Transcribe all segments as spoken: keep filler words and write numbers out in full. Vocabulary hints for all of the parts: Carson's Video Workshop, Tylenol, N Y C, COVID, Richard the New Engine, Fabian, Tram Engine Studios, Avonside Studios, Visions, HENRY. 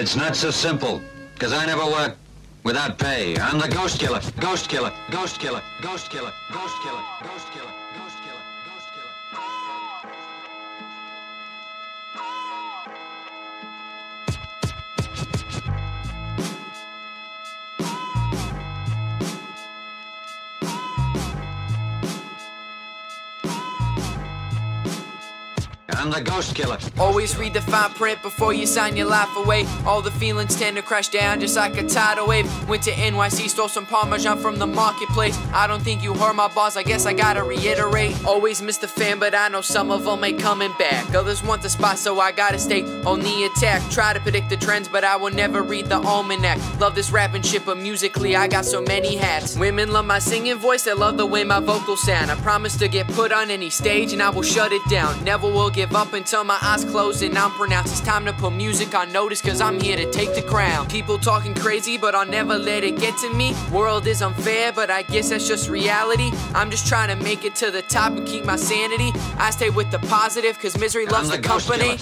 It's not so simple, because I never work without pay. I'm the ghost killer, ghost killer, ghost killer, ghost killer, ghost killer, ghost killer, ghost killer, ghost killer, I'm the ghost killer. Always read the fine print before you sign your life away. All the feelings tend to crash down just like a tidal wave. Went to N Y C, stole some Parmesan from the marketplace. I don't think you heard my boss, I guess I gotta reiterate. Always miss the fan, but I know some of them ain't coming back. Others want the spot, so I gotta stay on the attack. Try to predict the trends, but I will never read the almanac. Love this rapping shit, but musically I got so many hats. Women love my singing voice, they love the way my vocals sound. I promise to get put on any stage and I will shut it down. Never will give up until my eyes close and I'm pronounced. It's time to put music on notice, cause I'm here to take the crown. People talking crazy, but I'll never let it get to me. World is unfair, but I guess that's just reality. I'm just trying to make it to the top and keep my sanity. I stay with the positive, cause misery loves the company.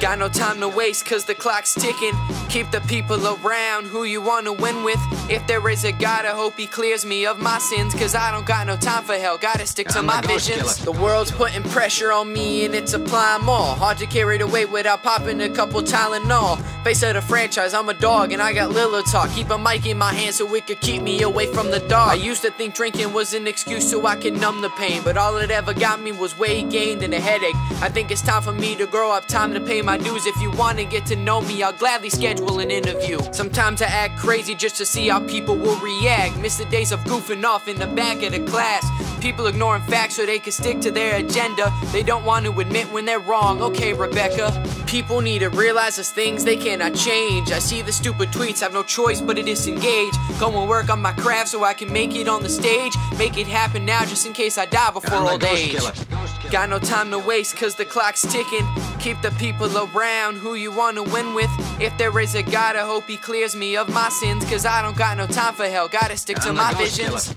Got no time to waste, cause the clock's ticking. Keep the people around who you wanna win with. If there is a God, I hope he clears me of my sins, cause I don't got no time for hell. Gotta stick to my visions. The world's putting pressure on me and it's applying more. Hard to carry the weight without popping a couple Tylenol. Face of the franchise, I'm a dog and I got Lil' Talk. Keep a mic in my hand so it could keep me away from the dark. I used to think drinking was an excuse so I could numb the pain, but all it ever got me was weight gained and a headache. I think it's time for me to grow up, time to pay my dues. If you want to get to know me, I'll gladly schedule an interview. Sometimes I act crazy just to see how people will react. Miss the days of goofing off in the back of the class. People ignoring facts so they can stick to their agenda. They don't want to admit when they're wrong, okay Rebecca. People need to realize there's things they cannot change. I see the stupid tweets, have no choice but to disengage. Go and work on my craft so I can make it on the stage. Make it happen now just in case I die before old age. Got no time to waste cause the clock's ticking. Keep the people around who you want to win with. If there is a God, I hope he clears me of my sins, cause I don't got no time for hell. Gotta stick to my visions.